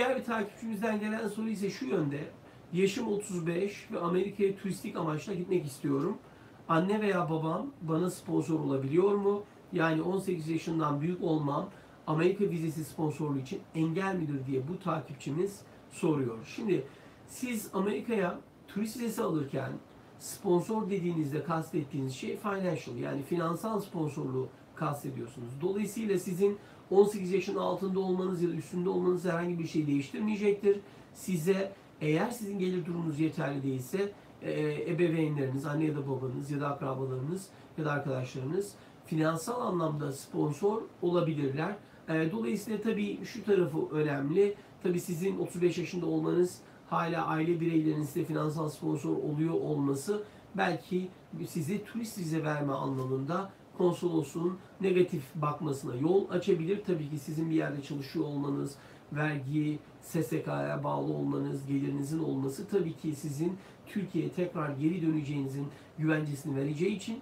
Diğer bir takipçimizden gelen soru ise şu yönde. Yaşım 35 ve Amerika'ya turistik amaçla gitmek istiyorum. Anne veya babam bana sponsor olabiliyor mu? Yani 18 yaşından büyük olmam Amerika vizesi sponsorluğu için engel midir diye bu takipçimiz soruyor. Şimdi siz Amerika'ya turist vizesi alırken sponsor dediğinizde kastettiğiniz şey financial, yani finansal sponsorluğu kastediyorsunuz. Dolayısıyla sizin 18 yaşın altında olmanız ya da üstünde olmanız herhangi bir şey değiştirmeyecektir. Size eğer sizin gelir durumunuz yeterli değilse ebeveynleriniz, anne ya da babanız ya da akrabalarınız ya da arkadaşlarınız finansal anlamda sponsor olabilirler. Dolayısıyla tabii şu tarafı önemli. Tabii sizin 35 yaşında olmanız, hala aile bireylerinizde finansal sponsor oluyor olması belki size turist vize verme anlamında konsolosluğun negatif bakmasına yol açabilir. Tabii ki sizin bir yerde çalışıyor olmanız, vergi, SSK'ya bağlı olmanız, gelirinizin olması tabii ki sizin Türkiye'ye tekrar geri döneceğinizin güvencesini vereceği için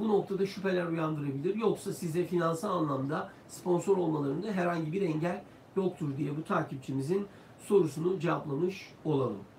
bu noktada şüpheler uyandırabilir. Yoksa size finansal anlamda sponsor olmalarında herhangi bir engel yoktur diye bu takipçimizin sorusunu cevaplamış olalım.